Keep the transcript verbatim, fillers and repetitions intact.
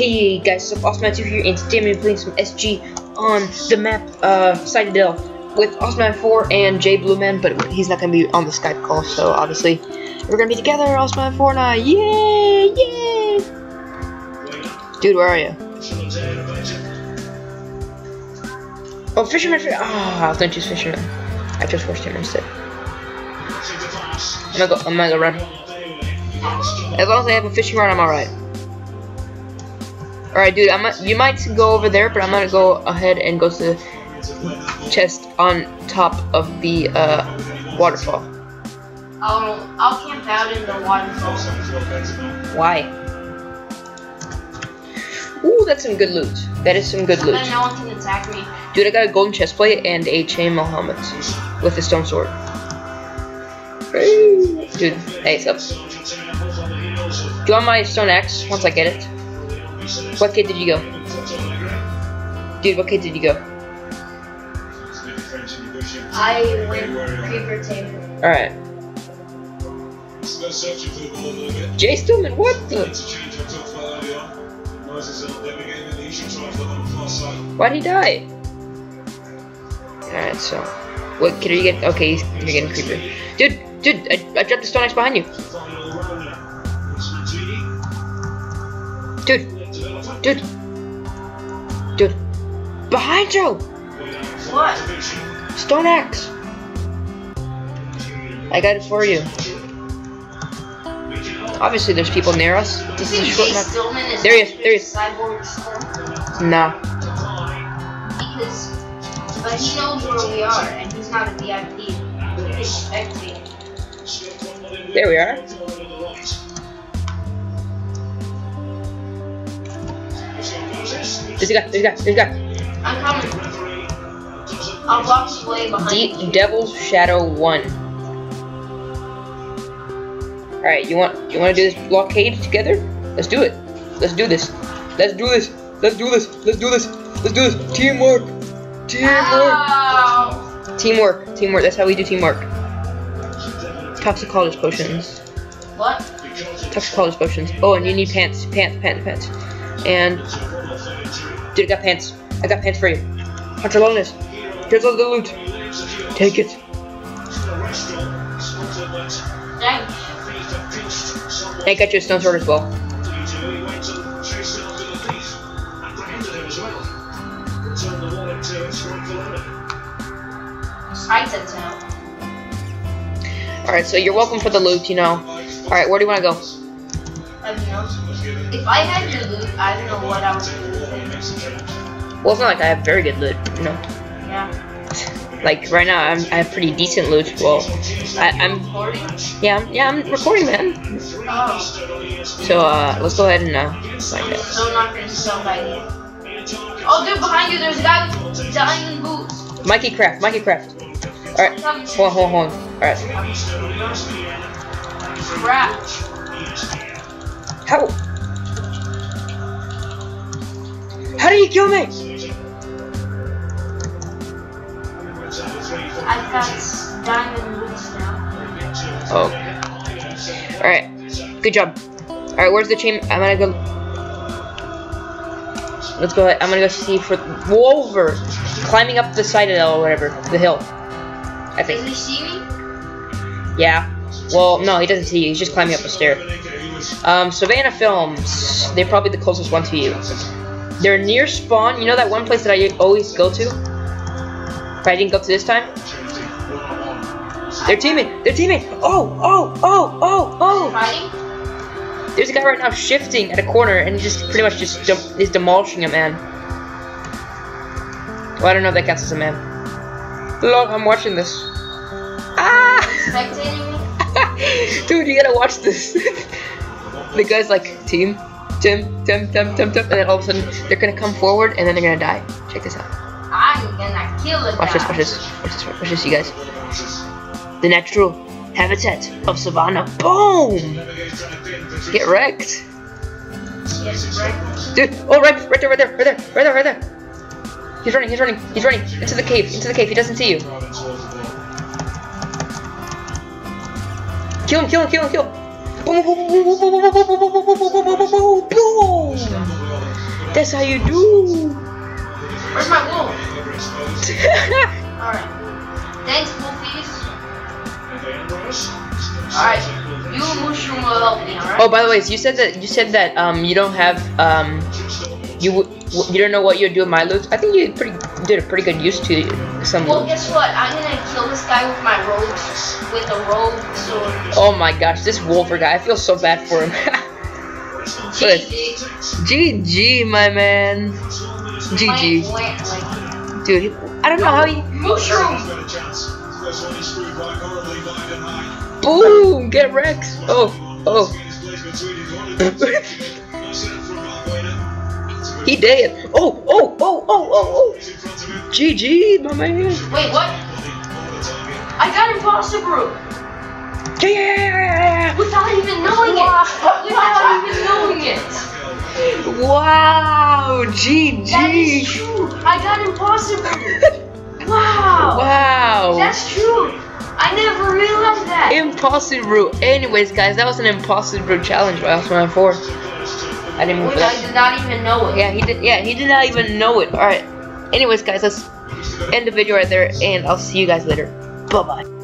Hey guys, it's Osman four here, and today I'm going to be playing some S G on the map uh, Citadel with Osman four and Jay Blue Man, but he's not going to be on the Skype call, so obviously we're going to be together, Osman four and I. Yay! Yay! Dude, where are you? Oh, Fisherman! Ah, oh, I was going to choose Fisherman. I chose Force Tamer instead. I'm going to go, I'm going to go run. As long as I have a fishing rod, I'm alright. Alright, dude, I'm, you might go over there, but I'm gonna go ahead and go to the chest on top of the uh, waterfall. I'll, I'll camp out in the waterfall. Why? Ooh, that's some good loot. That is some good loot. And no one can attack me. Dude, I got a golden chest plate and a chainmail helmet with a stone sword. Dude, hey, what's up? Do you want my stone axe once I get it? What kid did you go? Dude, what kid did you go? I went creeper table. Alright. Jay Stillman, what the? Why'd he die? Alright, so. What kid are you getting? Okay, you're getting creeper. Dude, dude, I, I dropped the stone axe behind you. Dude. Dude! Dude! Behind you! What? Stone axe! I got it for you. Obviously there's people near us. This is a short map. There he is, there he is. Nah. Because, but he knows where we are and he's not a V I P. There we are. There's a guy, there's a guy, there's a guy. I'm coming. I'll walk away behind you. The Devil's Shadow one. Alright, you want you want to do this blockade together? Let's do it. Let's do this. Let's do this. Let's do this. Let's do this. Let's do this. Teamwork. Teamwork. Ow. Teamwork. Teamwork. That's how we do teamwork. Toxicologist potions. What? Toxicologist potions. Oh, and you need pants. Pants, pants, pants. And... Dude, I got pants. I got pants for you. Hunter Lonis. Here's all the loot. Take it. Thanks. I got you a stone sword as well. Alright, so you're welcome for the loot, you know. Alright, where do you want to go? I don't know. If I had your loot, I don't know what I would do with it. Well, it's not like I have very good loot, you know. Yeah. Like right now, I'm I have pretty decent loot. Well, I, I'm. Recording? Yeah, I'm, yeah, I'm recording, man. Oh. So uh, let's go ahead and uh. Like that. So not gonna sell by you. Oh, dude, behind you, there's a guy with diamond boots. Mikey Craft, Mikey Craft. All right, hold on, hold on, hold on. All right. Crap. How? How do you kill me? I've got diamond boots now. Oh. Alright. Good job. Alright, where's the chain? I'm gonna go. Let's go ahead. I'm gonna go see for. Whoa, over! Climbing up the Citadel or whatever. The hill. I think. Does he see me? Yeah. Well, no, he doesn't see you. He's just climbing up a stair. Um, Savannah Films, they're probably the closest one to you. They're near spawn. You know that one place that I always go to? But I didn't go to this time? They're teaming! They're teaming! Oh! Oh! Oh! Oh! Oh! There's a guy right now shifting at a corner and just pretty much just de is demolishing a man. Well, I don't know if that counts as a man. Lord, I'm watching this. Ah! Dude, you gotta watch this. The guy's like, team, Tim, Tim, Tim, Tim, Tim, and then all of a sudden they're gonna come forward and then they're gonna die. Check this out. I'm gonna kill it. Watch this, watch this, watch this, watch this, you guys. The natural habitat of Savannah. Boom! Get wrecked. Dude, oh, right, right there, right there, right there, right there, right there. He's running, he's running, he's running into the cave, into the cave. He doesn't see you. Kill him, kill him, kill him, kill him. Boom! That's how you do. Where's my wool? Alright. Thanks, Mothies. Alright. You mushroom will help me, alright? Oh, by the way, so you said that you said that um you don't have um you you don't know what you're doing my loot. I think you pretty did a pretty good use to some. Well, guess what? I'm gonna kill this guy with my rogue with a rogue sword. Oh my gosh, this wolfer guy. I feel so bad for him. G G. G G, my man. G G. Dude, I don't know how he. Mushroom! Boom! Get Rex! Oh, oh. He dead. Oh, oh, oh, oh, oh, oh. G G, my man. Wait, what? I got imposter group. Yeah! Without even knowing wow. it! Without even knowing it! Wow! G G! That is true! I got impossible! Wow! Wow! That's true! I never realized that! Impossible! Anyways, guys, that was an impossible challenge by Osman four. I didn't mean I did not even know it. Yeah, he did. Yeah, he did not even know it. Alright. Anyways, guys, let's end the video right there, and I'll see you guys later. Bye-bye.